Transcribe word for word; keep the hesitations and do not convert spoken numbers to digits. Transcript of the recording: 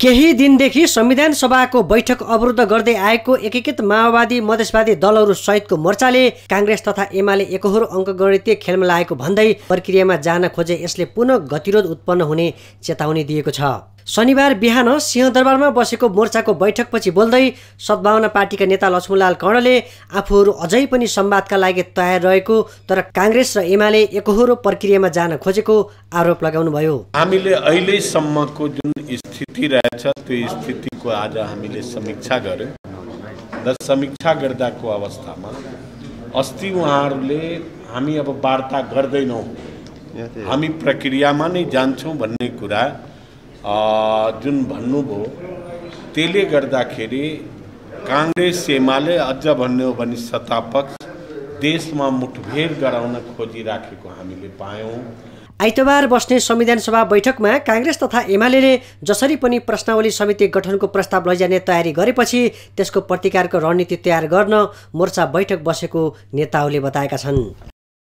केही दिनदेखि संविधान सभाको बैठक अवरुद्ध गर्दै आएको एकीकृत माओवादी मधेसवादी दलहरू सहितको मोर्चाले कांग्रेस तथा एमाले एकहोरो अंकगणितीय खेलमा लागेको भन्दै प्रक्रियामा जान खोजे यसले पुनः गतिरोध उत्पन्न हुने चेतावनी दिएको छ। शनिबार बिहान सिंहदरबारमा बसेको मोर्चाको बैठकपछि बोल्दै सद्भावना पार्टीका नेता लक्ष्मणलाल कणले आफूहरू अझै पनि संवादका लागि तयार रहेको तर कांग्रेस र एमाले एकहोरो प्रक्रियामा जान खोजेको आरोप लगाउनुभयो। हामीले अहिलेसम्मको जुन स्थिति रहेछ त्यो स्थितिको आज हामीले समीक्षा गर्यौं र समीक्षा गर्दाको अवस्थामा अस्ति उहाँहरूले हामी अब वार्ता गर्दैनौं, हामी प्रक्रियामा नै जान्छौं भन्ने कुरा जुन भन्नुभयो त्यसले गर्दाखेरि कांग्रेस एमाले अझ भन्यो भने सत्तापक्ष देशमा मुठभेड गराउन खोजिराखेको हामीले पायौं। आइतबार बस्ने संविधान सभा बैठकमा कांग्रेस तथा एमाले जसरी पनि प्रश्नावली समिति गठनको प्रस्ताव लैजाने तयारी गरेपछि त्यसको प्रतिकारको रणनीति तयार गर्न मोर्चा बैठक बसेको नेताहरूले बताएका छन्।